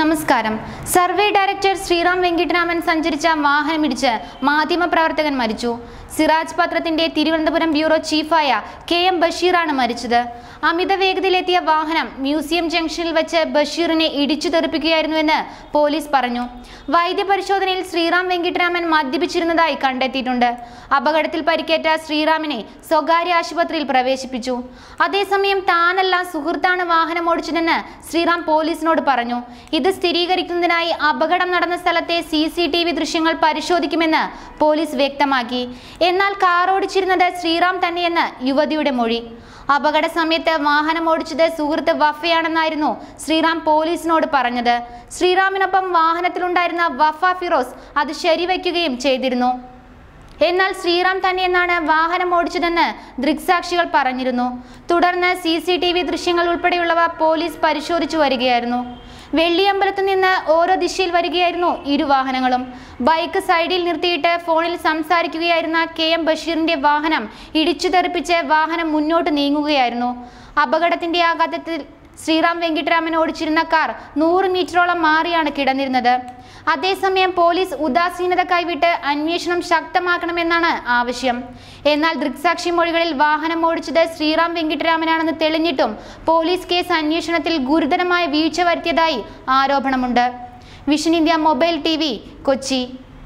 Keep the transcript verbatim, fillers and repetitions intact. നമസ്കാരം. Survey director Sriram Venkitaraman സഞ്ചരിച്ച വാഹനം ഇടിച്ച് മാധ്യമപ്രവർത്തകൻ മരിച്ചു. സിറാജ് പത്രത്തിന്റെ തിരുവനന്തപുരം ബ്യൂറോ ചീഫായ കെ എം ബഷീറാണ് മരിച്ചത്. അമിത വേഗതയിലെത്തിയ വാഹനം മ്യൂസിയം ജംഗ്ഷനിൽ വെച്ച് ബഷീറിനെ ഇടിച്ചു തെറിപ്പിക്കുകയായിരുന്നുവെന്ന് പോലീസ് പറഞ്ഞു. വൈദ്യപരിശോധനയിൽ ശ്രീറാം വെങ്കിട്ടരാമൻ മദ്യപിച്ചിരുന്നതായി കണ്ടെത്തിയിട്ടുണ്ട്. അപകടത്തിൽ പരിക്കേറ്റ ശ്രീറാമിനെ സ്വകാര്യ ആശുപത്രിയിൽ പ്രവേശിപ്പിച്ചു. അതേസമയം താനല്ല സുഹൃത്താണ് വാഹനം ഓടിച്ചതെന്ന് ശ്രീറാം പോലീസിനോട് പറഞ്ഞു. ഇത് സ്ഥിരീകരിക്കുന്നതിനായി അപകടം നടന്ന സ്ഥലത്തെ സി സി ടി വി ദൃശ്യങ്ങൾ പരിശോധിക്കുമെന്ന് പോലീസ് വ്യക്തമാക്കി. എന്നാൽ കാർ ഓടിച്ചിരുന്നത് ശ്രീറാം തന്നെയെന്ന് യുവതിയുടെ മൊഴി. അപകട സമയത്ത് വാഹനം ഓടിച്ചത് സുഹൃത്ത് വഫയാണെന്നായിരുന്നു ശ്രീറാം പോലീസിനോട് പറഞ്ഞത്. ശ്രീറാമിനൊപ്പം വാഹനത്തിലുണ്ടായിരുന്ന വഫ ഫിറോസ് അത് ശരിവയ്ക്കുകയും ചെയ്തിരുന്നു. എന്നാൽ ശ്രീറാം തന്നെയെന്നാണ് വാഹനം ഓടിച്ചതെന്ന് ദൃക്സാക്ഷികൾ പറഞ്ഞിരുന്നു. തുടർന്ന് സി സി ടി വി ദൃശ്യങ്ങൾ ഉൾപ്പെടെയുള്ളവ പോലീസ് പരിശോധിച്ചു വരികയായിരുന്നു. വെള്ളിയമ്പലത്തു നിന്ന് ഓരോ ദിശയിൽ വരികയായിരുന്നു ഇരു വാഹനങ്ങളും. ബൈക്ക് സൈഡിൽ നിർത്തിയിട്ട് ഫോണിൽ സംസാരിക്കുകയായിരുന്ന കെ എം ബഷീറിന്റെ വാഹനം ഇടിച്ചു തെറിപ്പിച്ച് വാഹനം മുന്നോട്ട് നീങ്ങുകയായിരുന്നു. അപകടത്തിന്റെ ആഘാതത്തിൽ ശ്രീറാം വെങ്കിട്ടരാമൻ ഓടിച്ചിരുന്ന കാർ നൂറ് മീറ്ററോളം മാറിയാണ് കിടന്നിരുന്നത്. അതേസമയം പോലീസ് ഉദാസീനത കൈവിട്ട് അന്വേഷണം ശക്തമാക്കണമെന്നാണ് ആവശ്യം. എന്നാൽ ദൃക്സാക്ഷി മൊഴികളിൽ വാഹനം ഓടിച്ചത് ശ്രീറാം വെങ്കിട്ടരാമനാണെന്ന് തെളിഞ്ഞിട്ടും പോലീസ് കേസ് അന്വേഷണത്തിൽ ഗുരുതരമായ വീഴ്ച വരുത്തിയതായി ആരോപണമുണ്ട്. Vision India mobile T V, Kochi.